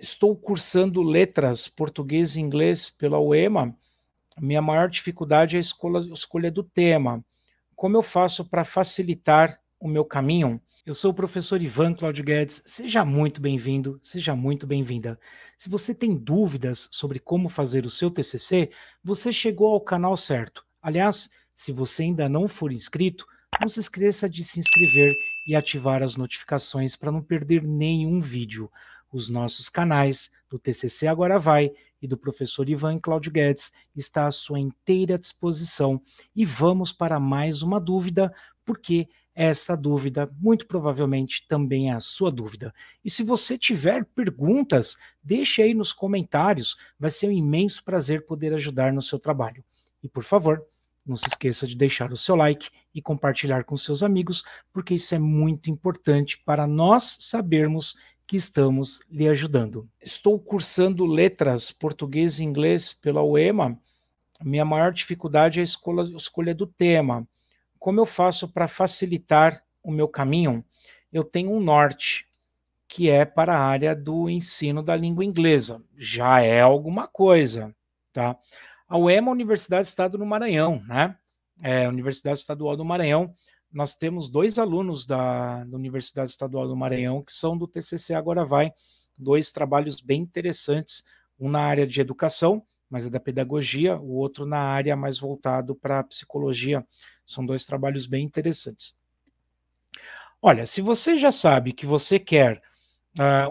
estou cursando letras, português e inglês pela UEMA. A minha maior dificuldade é a escolha do tema. Como eu faço para facilitar o meu caminho? Eu sou o professor Ivan Cláudio Guedes, seja muito bem-vindo, seja muito bem-vinda. Se você tem dúvidas sobre como fazer o seu TCC, você chegou ao canal certo. Aliás, se você ainda não for inscrito, não se esqueça de se inscrever e ativar as notificações para não perder nenhum vídeo. Os nossos canais do TCC Agora Vai e do professor Ivan Cláudio Guedes está à sua inteira disposição. E vamos para mais uma dúvida, porque essa dúvida muito provavelmente também é a sua dúvida. E se você tiver perguntas, deixe aí nos comentários, vai ser um imenso prazer poder ajudar no seu trabalho. E por favor, não se esqueça de deixar o seu like e compartilhar com seus amigos, porque isso é muito importante para nós sabermos que estamos lhe ajudando. Estou cursando letras, português e inglês pela UEMA. A minha maior dificuldade é a escolha do tema. Como eu faço para facilitar o meu caminho? Eu tenho um norte, que é para a área do ensino da língua inglesa. Já é alguma coisa, tá? A UEMA é a Universidade do Estado do Maranhão, né? É a Universidade Estadual do Maranhão. Nós temos dois alunos da Universidade Estadual do Maranhão, que são do TCC Agora Vai, dois trabalhos bem interessantes, um na área de educação, mas é da pedagogia, o outro na área mais voltado para a psicologia. São dois trabalhos bem interessantes. Olha, se você já sabe que você quer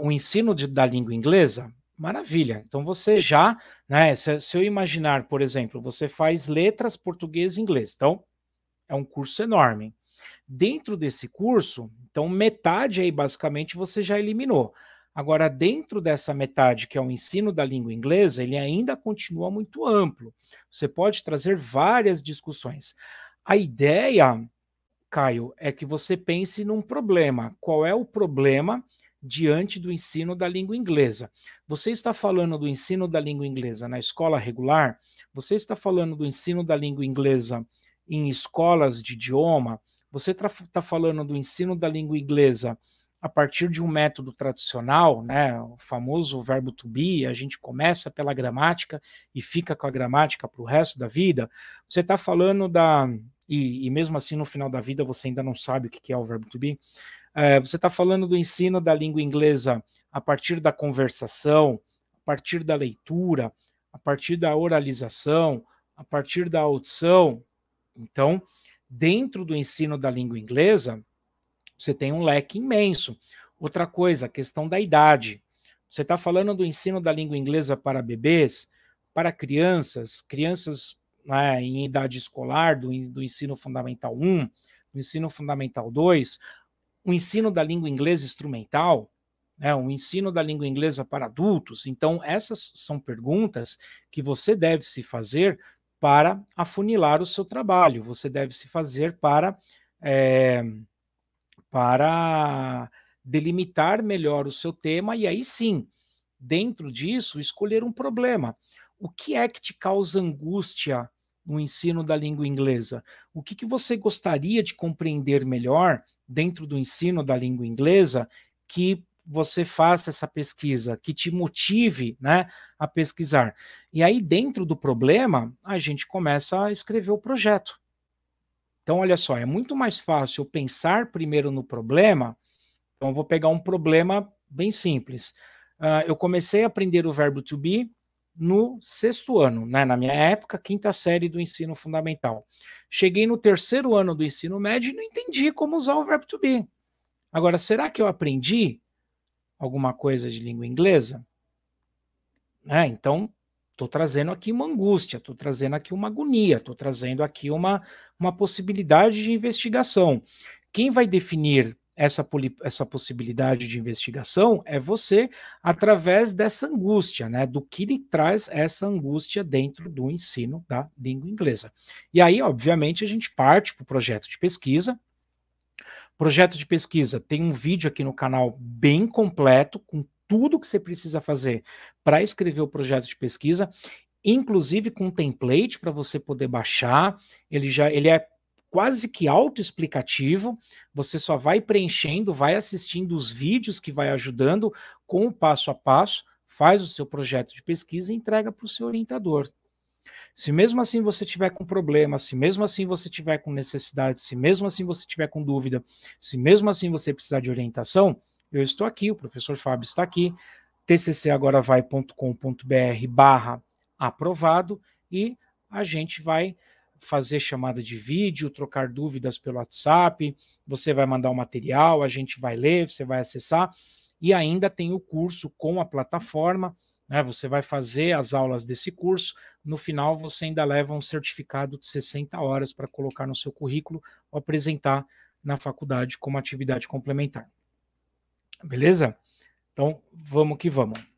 o ensino da língua inglesa, maravilha. Então você já, né, se eu imaginar, por exemplo, você faz letras, português e inglês. Então, é um curso enorme. Dentro desse curso, então metade aí basicamente você já eliminou. Agora, dentro dessa metade que é o ensino da língua inglesa, ele ainda continua muito amplo. Você pode trazer várias discussões. A ideia, Caio, é que você pense num problema. Qual é o problema diante do ensino da língua inglesa? Você está falando do ensino da língua inglesa na escola regular? Você está falando do ensino da língua inglesa em escolas de idioma? Você está falando do ensino da língua inglesa a partir de um método tradicional, né, o famoso verbo to be, a gente começa pela gramática e fica com a gramática para o resto da vida. Você está falando e mesmo assim no final da vida você ainda não sabe o que é o verbo to be. Você está falando do ensino da língua inglesa a partir da conversação, a partir da leitura, a partir da oralização, a partir da audição. Então, dentro do ensino da língua inglesa, você tem um leque imenso. Outra coisa, a questão da idade. Você está falando do ensino da língua inglesa para bebês, para crianças né, em idade escolar, do ensino fundamental 1, do ensino fundamental 2, o ensino da língua inglesa instrumental, né, o ensino da língua inglesa para adultos. Então, essas são perguntas que você deve se fazer para afunilar o seu trabalho. Você deve se fazer para delimitar melhor o seu tema e aí sim, dentro disso, escolher um problema. O que é que te causa angústia no ensino da língua inglesa? O que você gostaria de compreender melhor dentro do ensino da língua inglesa que você faça essa pesquisa, que te motive, né, a pesquisar. E aí, dentro do problema, a gente começa a escrever o projeto. Então, olha só, é muito mais fácil pensar primeiro no problema. Então, eu vou pegar um problema bem simples. Eu comecei a aprender o verbo to be no 6º ano, né, na minha época, 5ª série do ensino fundamental. Cheguei no 3º ano do ensino médio e não entendi como usar o verbo to be. Agora, será que eu aprendi alguma coisa de língua inglesa? Né? Então, estou trazendo aqui uma angústia, estou trazendo aqui uma agonia, estou trazendo aqui uma possibilidade de investigação. Quem vai definir essa possibilidade de investigação é você, através dessa angústia, né? Do que lhe traz essa angústia dentro do ensino da língua inglesa. E aí, obviamente, a gente parte para o projeto de pesquisa. Projeto de pesquisa, tem um vídeo aqui no canal bem completo, com tudo que você precisa fazer para escrever o projeto de pesquisa, inclusive com um template para você poder baixar, ele é quase que autoexplicativo, você só vai preenchendo, vai assistindo os vídeos que vai ajudando com o passo a passo, faz o seu projeto de pesquisa e entrega para o seu orientador. Se mesmo assim você tiver com problema, se mesmo assim você tiver com necessidade, se mesmo assim você tiver com dúvida, se mesmo assim você precisar de orientação, eu estou aqui, o professor Fábio está aqui, tccagoravai.com.br/aprovado, e a gente vai fazer chamada de vídeo, trocar dúvidas pelo WhatsApp, você vai mandar o material, a gente vai ler, você vai acessar, e ainda tem o curso com a plataforma, né? Você vai fazer as aulas desse curso, no final você ainda leva um certificado de 60 horas para colocar no seu currículo ou apresentar na faculdade como atividade complementar. Beleza? Então, vamos que vamos.